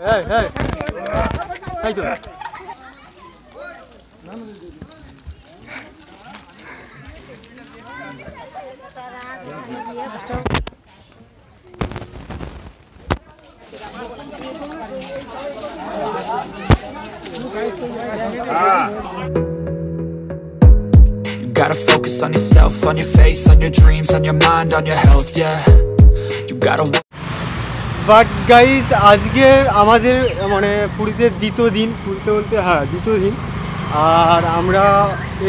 Hey, hey. Hey, do it. You gotta focus on yourself, on your faith, on your dreams, on your mind, on your health, yeah. You gotta. But guys, today our Puri the second day. Puri bolte ha, second day. And amra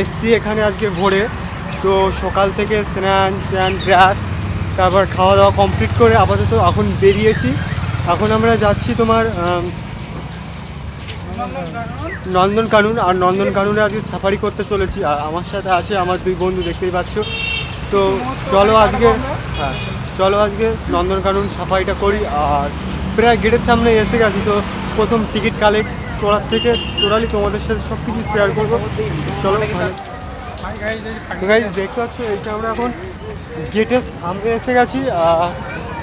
SC ekhane ajke bhore. So shokal theke snan chan grass, tarpor khawa dawa complete kore. Apajoto ekhon beriechi. Ekhon amra jacchi tomar Nandan Kannan. Ar Nandan Kannane ajke safari korte cholechi. Amar sathe ache amar dui bondhu dektei paccho. So cholo ajke ha. চলো আজকে নন্দনকানন সাফারিটা করি আর প্রায় গেটের সামনে এসে গেছি তো প্রথম টিকিট কালেক্ট করার থেকে টোটালি তোমাদের সাথে সব কিছু শেয়ার করবো চলো গাইজ দেখতে পাচ্ছ এইটা আমরা এখন গেটের সামনে এসে গেছি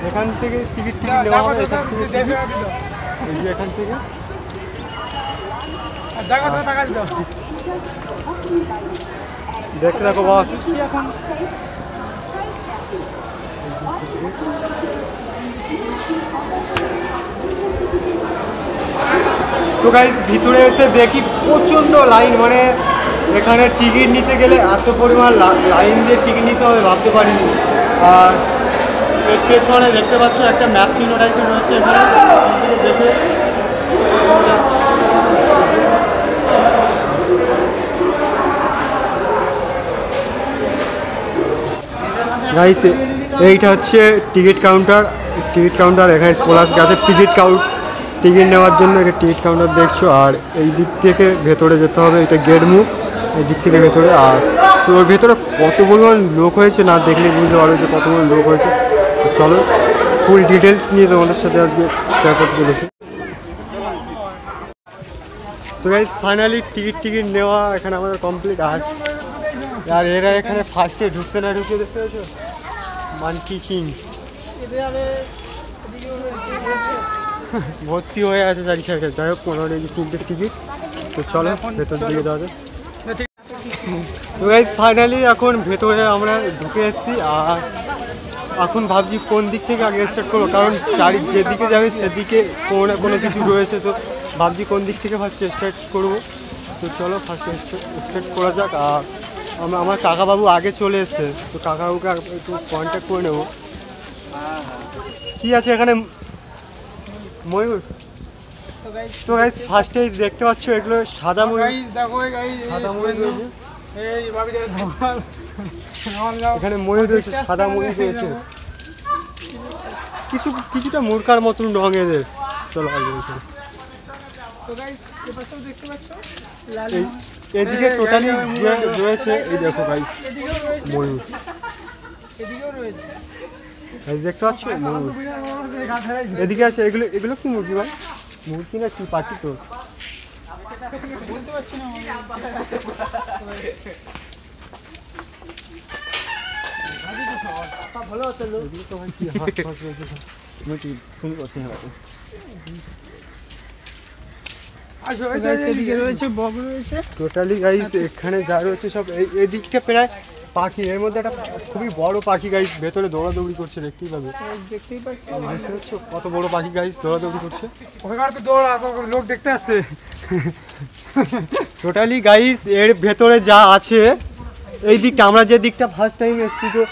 এখান থেকে টিকিট নেওয়া হবে এখান থেকে দেখতে থাকো বস তো গাইস ভিতরে এসে দেখি প্রচন্ড লাইন মানে এখানে টিকিট নিতে গেলে এত পরিমাণ লাইন দিয়ে টিকিট নিতে হবে ভাবতে পারিনি আর এর পেছনে দেখতে পাচ্ছ একটা ম্যাপ চিহ্ন টাইপের রয়েছে এখানে দেখে গাইস এইটা হচ্ছে টিকিট কাউন্টার এখানে প্লাস গেছে টিকিট নেওয়ার জন্য একটা টিকিট কাউন্টার দেখছো আর এই দিক থেকে ভেতরে যেতে হবে এটা গেট মুখ এই দিক থেকে ভেতরে আর তো ওর ভেতরে কত পরিমাণ লোক হয়েছে না দেখলে বুঝতে পারবে যে কত পরিমাণ লোক হয়েছে তো চলো ফুল ডিটেলস নিয়ে তোমাদের সাথে আজকে শেয়ার করতে চলেছি তো গাইস ফাইনালি টিকিট নেওয়া এখানে আমাদের কমপ্লিট আর এরা এখানে ফার্স্টে ঢুকতে না ঢুকে দেখতে পেয়েছো মানকি কিং ভর্তি হয়ে আছে চারি সাইডে যাই হোক পনেরো টিকিটের টিকিট তো চলো ভেতর দিয়ে দেওয়া যায় তো গাইজ ফাইনালি এখন ভেতরে আমরা ঢুকে এসেছি আর এখন ভাবছি কোন দিক থেকে আগে স্টার্ট করবো কারণ চারি যেদিকে যাবে সেদিকে কোনো না কোনো কিছু রয়েছে তো ভাবছি কোন দিক থেকে ফার্স্ট স্টার্ট করবো তো চলো ফার্স্ট স্টার্ট করা যাক আর আমার কাকাবাবু আগে চলে এসছে তো কাকাবাবুকে একটু কন্ট্যাক্ট করে নেব কি আছে এখানে ময়ূর তো গাইজ ফার্স্টেই দেখতে পাচ্ছ এগুলো সাদা ময়ূর সাদা ময়ূর এখানে ময়ূর রয়েছে সাদা ময়ূর রয়েছে কিছুটা মূর্খার মতন রঙ এদের চলো এদিকে টোটালি রয়েছে এই দেখো গাইস ময়ূর দেখতে পাচ্ছ ময়ূর এদিকে আছে এগুলো এগুলো কি মুরগি ভাই মুরগি না কি পাখি তো টোটালি গাইস এখানে যা রয়েছে সব এদিকটা প্রায় পাখি এর মধ্যে একটা খুবই বড় পাখি গাইস ভেতরে দৌড়াদৌড়ি করছে দেখতেই পাবে দেখতেই পাচ্ছ কত বড় পাখি গাইস দৌড়াদৌড়ি করছে লোক দেখতে আসছে টোটালি গাইস এর ভেতরে যা আছে এই দিকটা আমরা যে দিকটা ফার্স্ট টাইম এসেছি তো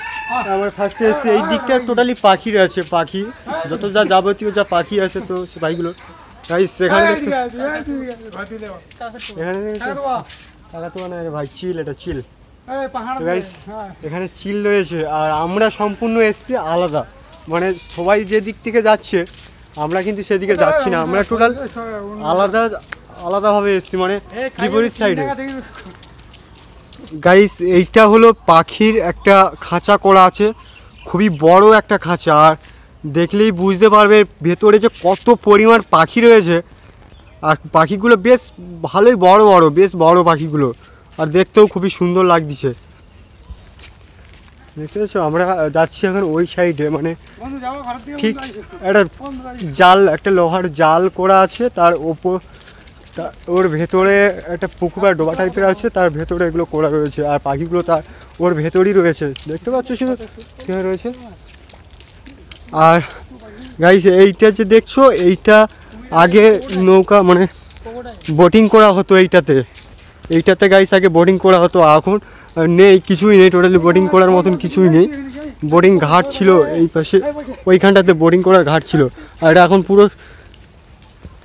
আমার ফার্স্টে এসেছি এই দিকটা টোটালি পাখির আছে পাখি যত যা যাবতীয় যা পাখি আছে তো সে পাখিগুলো গাইস এখানে এখানে ভাই চিল এটা চিল গাইস এখানে চিল রয়েছে আর আমরা সম্পূর্ণ এসছি আলাদা মানে সবাই যে দিক থেকে যাচ্ছে আমরা কিন্তু সেদিকে যাচ্ছি না আমরা টোটাল আলাদাভাবে এসছি মানে বিপরীত সাইডে গাইস এইটা হলো পাখির একটা খাঁচা করা আছে খুবই বড় একটা খাঁচা আর দেখলেই বুঝতে পারবে ভেতরে যে কত পরিমাণ পাখি রয়েছে আর পাখিগুলো বেশ ভালোই বড় পাখিগুলো আর দেখতেও খুবই সুন্দর লাগছে দেখতে পাচ্ছ আমরা যাচ্ছি এখন ওই সাইডে, মানে ঠিক একটা জাল, একটা লোহার জাল করা আছে, তার ওপর ওর ভেতরে একটা পুকুর বা ডোবা টাইপের আছে, তার ভেতরে এগুলো করা রয়েছে আর পাখিগুলো তার ওর ভেতরেই রয়েছে, দেখতে পাচ্ছ শুধু কীভাবে রয়েছে। আর গাইস এইটা যে দেখছো এইটা আগে নৌকা মানে বোটিং করা হতো এইটাতে, এইটাতে গাইস আগে বোটিং করা হতো, এখন নেই, কিছুই নেই, টোটালি বোটিং করার মতন কিছুই নেই। বোটিং ঘাট ছিল এই পাশে, ওইখানটাতে বোটিং করার ঘাট ছিল, আর এটা এখন পুরো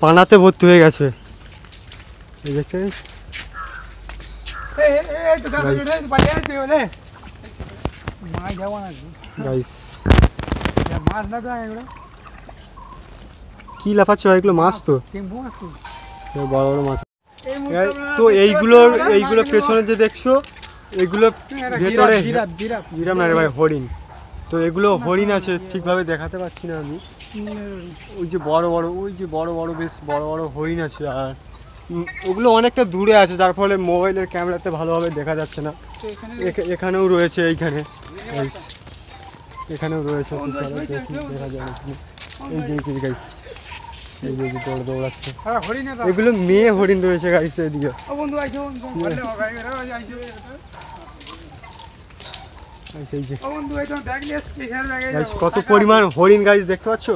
পানাতে ভর্তি হয়ে গেছে। কি লাফাচ্ছে ভাই, এগুলো মাছ তো বড় বড় মাছ। তো এইগুলোর পেছনে যে দেখছো এগুলো ভেতরে জিরাম না রে ভাই, হরিণ। তো এগুলো হরিণ আছে, ঠিকভাবে দেখাতে পারছি না আমি, ওই যে বড় বড় বেশ বড় বড় হরিণ আছে, আর ওগুলো অনেকটা দূরে আছে যার ফলে মোবাইলের ক্যামেরাতে ভালোভাবে দেখা যাচ্ছে না। এখানেও রয়েছে, এখানেও রয়েছে, দেখা যায় এগুলো মেয়ে হরিণ রয়েছে গাইস এদিকে। কত পরিমাণ হরিণ গাইস দেখতে পাচ্ছ,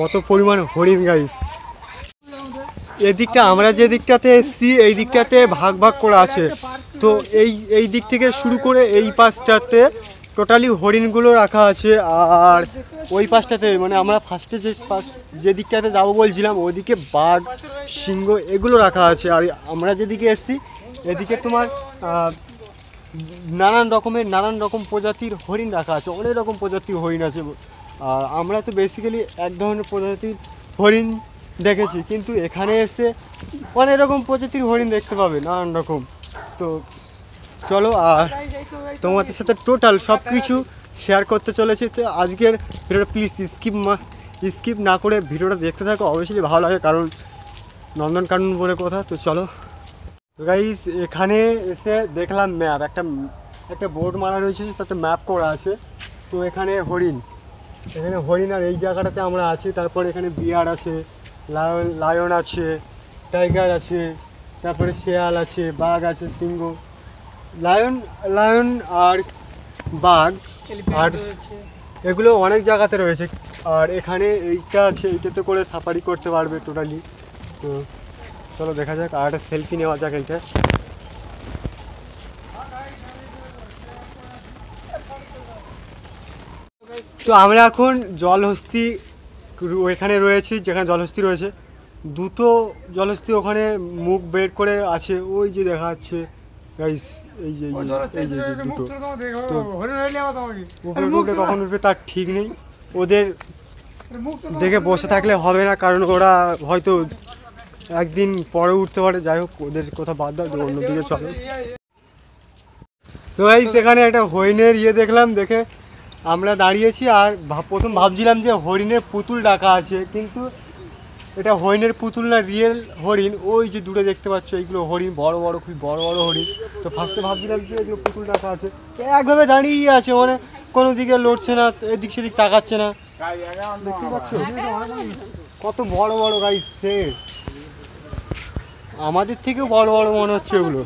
কত পরিমাণ হরিণ গাইস। এদিকটা আমরা যে দিকটাতে এসছি এই দিকটাতে ভাগ ভাগ করা আছে, তো এই দিক থেকে শুরু করে এই পাশটাতে টোটালি হরিণগুলো রাখা আছে, আর ওই পাশটাতে মানে আমরা ফার্স্টে যে দিকটাতে যাবো বলছিলাম ওইদিকে বাঘ, সিংহ এগুলো রাখা আছে, আর আমরা যেদিকে এসছি এদিকে তোমার নানান রকম প্রজাতির হরিণ রাখা আছে, অনেক রকম প্রজাতির হরিণ আছে। আর আমরা তো বেসিক্যালি এক ধরনের প্রজাতির হরিণ দেখেছি, কিন্তু এখানে এসে অনেক রকম প্রজাতির হরিণ দেখতে পাবে, নানান রকম। তো চলো আর তোমাদের সাথে টোটাল সব কিছু শেয়ার করতে চলেছি, তো আজকের ভিডিওটা প্লিজ স্কিপ না করে ভিডিওটা দেখতে থাকো, অবশ্যই ভালো লাগে, কারণ নন্দন কানন বলে কথা। তো চলো গাইস, এখানে এসে দেখলাম ম্যাপ, একটা বোর্ড মারা রয়েছে, তাতে ম্যাপ করা আছে। তো এখানে হরিণ আর এই জায়গাটাতে আমরা আছি, তারপর এখানে বিয়ার আছে, লায়ন আছে, টাইগার আছে, তারপরে শেয়াল আছে, বাঘ আছে, সিংহ, লায়ন আর বাঘ আর এগুলো অনেক জায়গাতে রয়েছে। আর এখানে এইটা আছে, এইটাতে করে সাফারি করতে পারবে টোটালি। তো চলো দেখা যাক, আর একটা সেলফি নেওয়া যাক। এইটা তো আমরা এখন জলহস্তি, ওইখানে রয়েছি যেখানে জলহস্তি রয়েছে, দুটো জলহস্তি ওখানে মুখ বের করে আছে, ওই যে দেখা যাচ্ছে গাইস, এই যে দুটো। তো উপরে কখন উঠবে তার ঠিক নেই, ওদের দেখে বসে থাকলে হবে না, কারণ ওরা হয়তো একদিন পরে উঠতে পারে। যাই হোক, ওদের কথা বাদ দাও, অন্যদিকে চলো। তো গাইস এখানে একটা হরিণের ইয়ে দেখলাম, দেখে আমরা দাঁড়িয়েছি, আর প্রথম ভাবছিলাম যে হরিণের পুতুল ডাকা আছে, কিন্তু এটা হরিণের পুতুল না, রিয়েল হরিণ। ওই যে দূরে দেখতে পাচ্ছ এইগুলো হরিণ, খুব বড় বড় হরিণ। তো ফার্স্টে ভাবছিলাম যে এগুলো পুতুল ডাকা আছে, একভাবে দাঁড়িয়ে আছে, মানে কোনো দিকে লড়ছে না, এদিক সেদিক তাকাচ্ছে না। দেখতে পাচ্ছ কত বড় বড় গাইস, সে আমাদের থেকেও বড় বড় মনে হচ্ছে ওগুলো।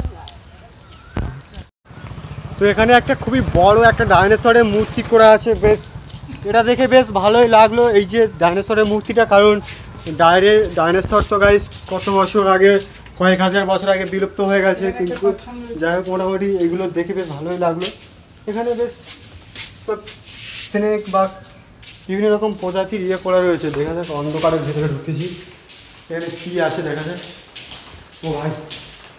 তো এখানে একটা খুবই বড় একটা ডাইনোসরের মূর্তি করা আছে, বেশ এটা দেখে বেশ ভালোই লাগলো, এই যে ডাইনোসরের মূর্তিটা। কারণ ডাইনোসর তো গাইস কত বছর আগে, কয়েক হাজার বছর আগে বিলুপ্ত হয়ে গেছে, কিন্তু যাই হোক মোটামুটি এগুলো দেখে বেশ ভালোই লাগলো। এখানে বেশ সব স্নেক বা বিভিন্ন রকম প্রজাতির ইয়ে করা রয়েছে। দেখা যাক, অন্ধকারের ভেতরে ঢুকতেছি, এখানে কী আছে দেখা যাক। ও ভাই,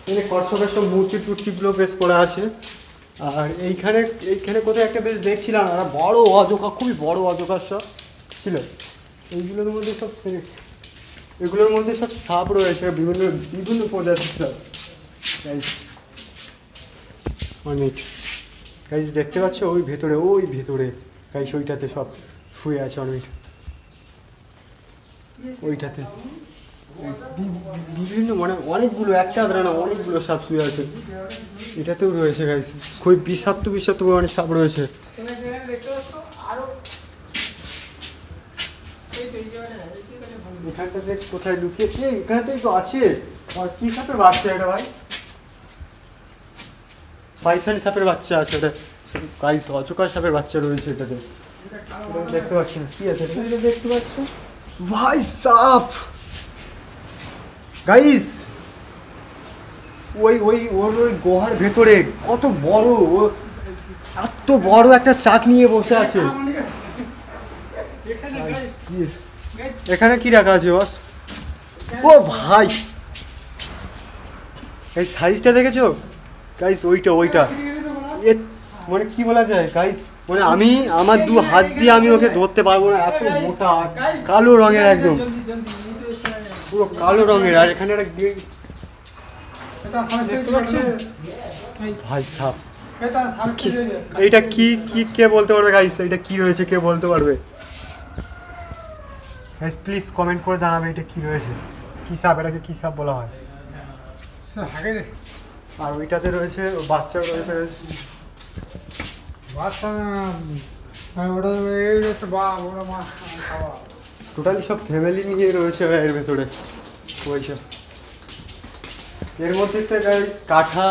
এখানে কচ্ছপের সব মূর্তি টুর্তিগুলো বেশ করা আছে। আর এইখানে কোথায় একটা বেশ দেখছিলাম, আর বড় অজগর, খুবই বড় অজগর সব ছিল। এগুলোর মধ্যে সব সাপ রয়েছে, বিভিন্ন প্রজাতির সাপ অনেক গাইস দেখতে পাচ্ছ। ওই ভেতরে গাইস ওইটাতে সব শুয়ে আছে অনেক, ওইটাতে বিভিন্ন মানে অনেকগুলো একটা ধরে না অনেকগুলো সাপ শুয়ে আছে, এটাতেও রয়েছে গাইস খুবই বিষাক্ত বিষাক্ত অনেক সাপ রয়েছে। এখানটাতে কোথায় লুকিয়েছে? এখানেতেই তো আছে। আর কি সাপের বাচ্চা এটা ভাই? পাইথন সাপের বাচ্চা আছে এটা গাইস, অজগর সাপের বাচ্চা রয়েছে এটাতে, দেখতে পাচ্ছি না কি আছে এটা দেখতে পাচ্ছ ভাই সাপ গাইস। ওই ওই ওর ওই গোহার ভেতরে কত বড় এত বড় একটা চাক নিয়ে বসে আছে। এখানে কি রাখা আছে বস? ও ভাই এই সাইজটা দেখেছো গাইস? ওইটা ওইটা মানে কি বলা যায় গাইস, মানে আমি আমার দু হাত দিয়ে আমি ওকে ধরতে পারবো না, এত মোটা কালো রঙের, একদম পুরো কালো রঙের। আর এখানে একটা ভাই সাপ, এইটা কি কি কে বলতে পারবে গাইস? এইটা কি রয়েছে কে বলতে পারবে গাইস? প্লিজ কমেন্ট করে জানাবে এটা কি রয়েছে, কি সাপ, এটাকে কি সাপ বলা হয়? আর ওইটাতে রয়েছে বাচ্চা রয়েছে, বাচ্চা টোটালি সব ফ্যামিলি নিয়ে রয়েছে এর ভেতরে। পয়সা এর মধ্যে তো গাইস কাঁঠা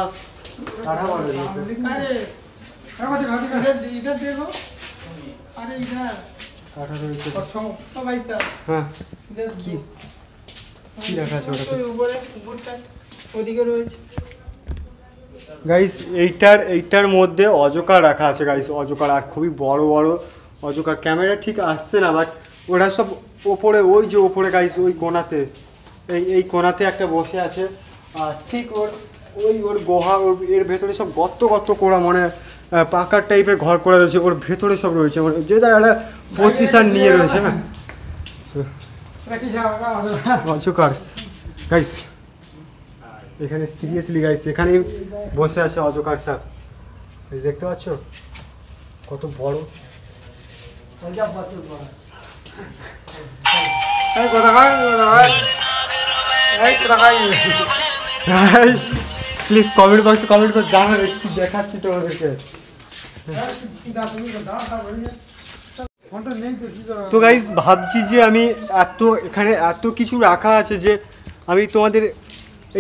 কাঁঠা বাঁধা রয়েছে। হ্যাঁ কি কি রাখা আছে ওদিকে রয়েছে গাইস? এইটার মধ্যে অজগর রাখা আছে গাইস, অজগর। আর খুবই বড় বড় অজগর, ক্যামেরা ঠিক আসছে না বাট ওরা সব ওপরে, ওই যে ওপরে গাইস ওই কোণাতে, এই কোণাতে একটা বসে আছে। আর ঠিক ওর গোহা, ওর এর ভেতরে সব গর্ত গর্ত করা, মানে পাকার টাইপের ঘর করা রয়েছে, ওর ভেতরে সব রয়েছে, মানে যে তার একটা প্রতিষ্ঠান নিয়ে রয়েছে না অজগর গাইস। এখানে সিরিয়াসলি গাইস এখানে বসে আছে অজগর সাপ, এই দেখতে পাচ্ছ কত বড়। প্লিজ কমেন্ট বক্সে কমেন্ট করে জানাবে কি দেখাচ্ছি তোমাদেরকে। তো গাইস ভাবছি যে আমি এত এখানে এত কিছু রাখা আছে যে আমি তোমাদের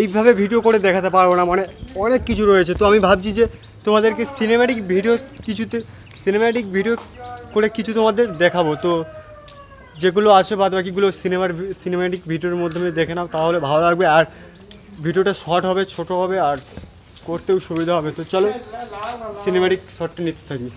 এইভাবে ভিডিও করে দেখাতে পারবো না, মানে অনেক কিছু রয়েছে। তো আমি ভাবছি যে তোমাদেরকে সিনেম্যাটিক ভিডিও করে কিছু তোমাদের দেখাবো। তো যেগুলো আছে বাদ বাকিগুলো সিনেম্যাটিক ভিডিওর মাধ্যমে দেখে নাও, তাহলে ভালো লাগবে। আর ভিডিওটা শর্ট হবে, ছোট হবে, আর করতেও সুবিধা হবে। তো চলো সিনেম্যাটিক শর্টটা নিতে থাকি।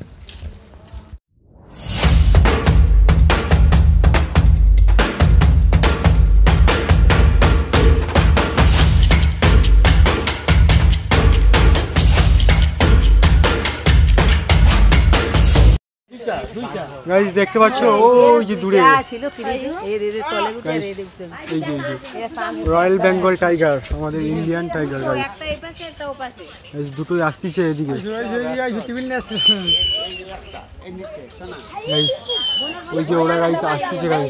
গাইস দেখতে পাচ্ছ ওই যে দূরে ছিল রয়্যাল বেঙ্গল টাইগার, আমাদের ইন্ডিয়ান টাইগার গাইস, দুটোই আসতেছে এদিকে। ওই যে ওরা গাইস আসতেছে গাইস,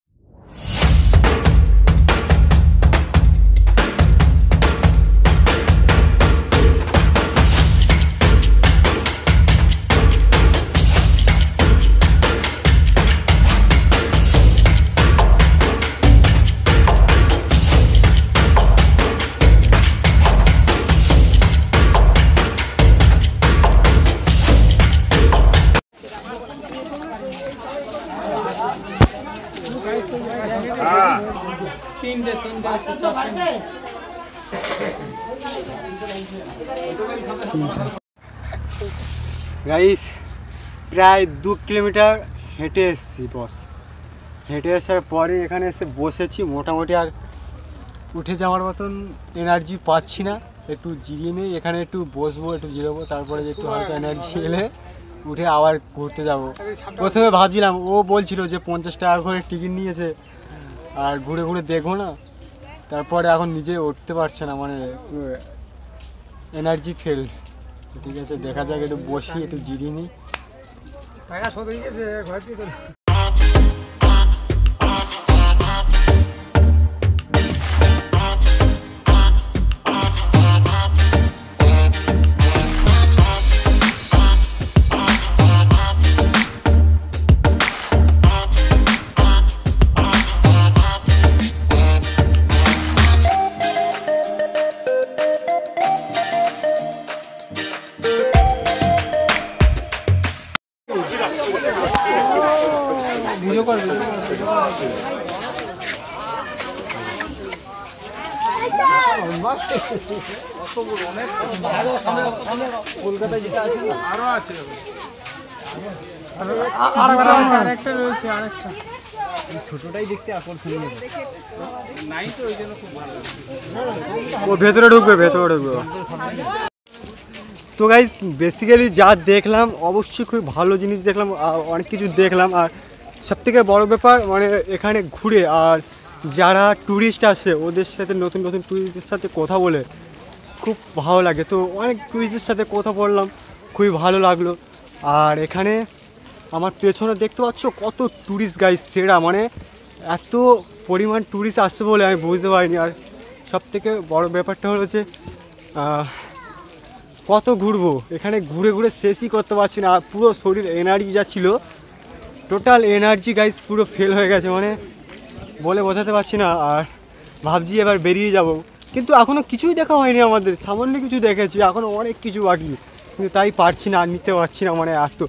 গাইস প্রায় 2 কিলোমিটার হেঁটে এসেছি বস। হেঁটে আসার পরে এখানে এসে বসেছি, মোটামুটি আর উঠে যাওয়ার মতন এনার্জি পাচ্ছি না, একটু জিরিয়ে নেই, এখানে একটু বসবো, একটু জিরোবো, তারপরে একটু হালকা এনার্জি এলে উঠে আবার ঘুরতে যাব। প্রথমে ভাবছিলাম, ও বলছিল যে 50 টাকা করে টিকিট নিয়েছে আর ঘুরে ঘুরে দেখবো না, তারপরে এখন নিজে উঠতে পারছে না, মানে এনার্জি ফেল। ঠিক আছে, দেখা যাক, একটু বসি, একটু জিরিয়ে নিই। কলকাতায় যেটা আছে আরো আছে, আরেকটা রয়েছে, আরেকটা ছোটটাই দেখতে আকর্ষণীয়, নাই তো ওই জন্য খুব ভালো। ও ভেতরে ঢুকবে, ভেতরে ঢুকবে। তো গাইস বেসিক্যালি যা দেখলাম অবশ্যই খুব ভালো জিনিস দেখলাম, অনেক কিছু দেখলাম। আর সবথেকে বড় ব্যাপার মানে এখানে ঘুরে আর যারা ট্যুরিস্ট আসে ওদের সাথে, নতুন নতুন ট্যুরিস্টদের সাথে কথা বলে খুব ভালো লাগে। তো অনেক ট্যুরিস্টদের সাথে কথা বললাম, খুবই ভালো লাগলো। আর এখানে আমার পেছনে দেখতে পাচ্ছ কত ট্যুরিস্ট গাইস, সেরা মানে এত পরিমাণ ট্যুরিস্ট আসছে বলে আমি বুঝতে পারিনি। আর সবথেকে বড় ব্যাপারটা হলো যে কত ঘুরবো, এখানে ঘুরে ঘুরে শেষই করতে পারছি না। আর পুরো শরীর এনার্জি যা ছিল, টোটাল এনার্জি গাইস পুরো ফেল হয়ে গেছে, মানে বলে বোঝাতে পারছি না। আর ভাবছি এবার বেরিয়ে যাব, কিন্তু এখনও কিছুই দেখা হয়নি আমাদের, সামান্য কিছু দেখেছি, এখনও অনেক কিছু বাকি, কিন্তু তাই পারছি না, নিতে পারছি না, মানে এত।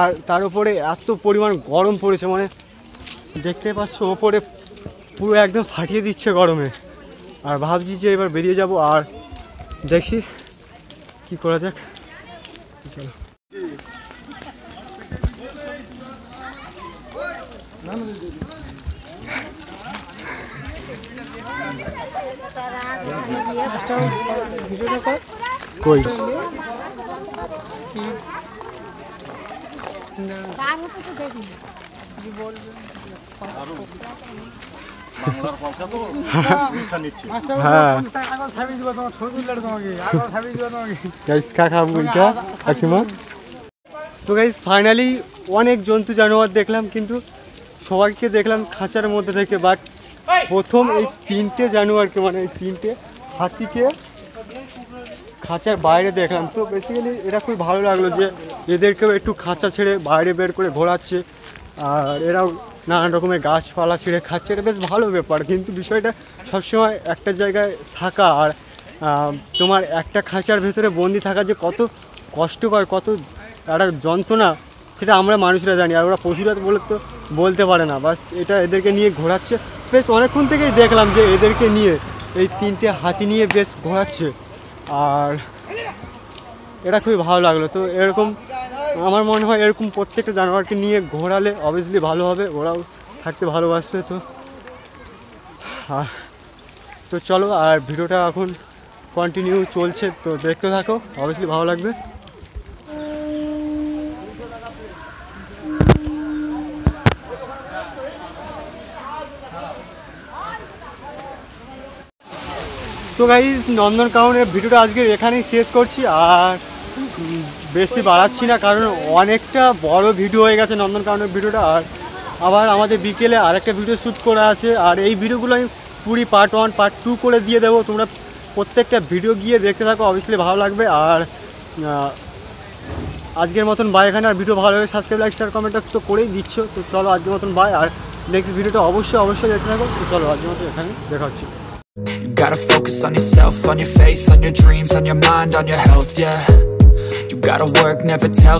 আর তার উপরে এত পরিমাণ গরম পড়েছে, মানে দেখতে পাচ্ছ ওপরে পুরো একদম ফাটিয়ে দিচ্ছে গরমে। আর ভাবছি যে এবার বেরিয়ে যাব, আর দেখি কী করা যাক। চলো ফাইনালি অনেক জন্তু জানোয়ার দেখলাম, কিন্তু সবাইকে দেখলাম খাঁচার মধ্যে থেকে। বাট প্রথম এই তিনটে জানোয়ারকে, মানে এই তিনটে হাতিকে খাঁচার বাইরে দেখলাম। তো বেসিক্যালি এটা খুব ভালো লাগলো যে এদেরকেও একটু খাঁচা ছেড়ে বাইরে বের করে ঘোরাচ্ছে, আর এরাও নানান রকমের গাছপালা ছেড়ে খাচ্ছে, এটা বেশ ভালো ব্যাপার। কিন্তু বিষয়টা সবসময় একটা জায়গায় থাকা আর তোমার একটা খাঁচার ভেতরে বন্দি থাকা যে কত কষ্টকর, কত একটা যন্ত্রণা, সেটা আমরা মানুষরা জানি, আর ওরা পশুরা বলে তো বলতে পারে না। বাস এটা এদেরকে নিয়ে ঘোরাচ্ছে, বেশ অনেকক্ষণ থেকেই দেখলাম যে এদেরকে নিয়ে, এই তিনটে হাতি নিয়ে বেশ ঘোরাচ্ছে, আর এটা খুবই ভালো লাগলো। তো এরকম আমার মনে হয় এরকম প্রত্যেকটা জানোয়ারকে নিয়ে ঘোরালে অবভিয়াসলি ভালো হবে, ওরাও থাকতে ভালোবাসবে। তো তো চলো, আর ভিডিওটা এখন কন্টিনিউ চলছে, তো দেখতে থাকো, অবভিয়াসলি ভালো লাগবে। তো গাইজ নন্দন কাননের ভিডিওটা আজকে এখানেই শেষ করছি, আর বেশি বাড়াচ্ছি না, কারণ অনেকটা বড় ভিডিও হয়ে গেছে নন্দন কাননের ভিডিওটা। আর আবার আমাদের বিকেলে আরেকটা ভিডিও শ্যুট করা আছে, আর এই ভিডিওগুলো আমি পুরি পার্ট 1 পার্ট 2 করে দিয়ে দেবো, তোমরা প্রত্যেকটা ভিডিও গিয়ে দেখতে থাকো, অবভিয়াসলি ভালো লাগবে। আর আজকের মতন বাই, এখানে আর ভিডিও ভালো লাগে সাবস্ক্রাইব, লাইক, শেয়ার, কমেন্টটা তো করেই দিচ্ছ। তো চলো আজকের মতন বাই, আর নেক্সট ভিডিওটা অবশ্যই দেখতে থাকো। তো চলো আজকের মতো এখানে দেখা হচ্ছে। You gotta focus on yourself, on your faith, on your dreams, on your mind, on your health, yeah. You gotta work, never tell.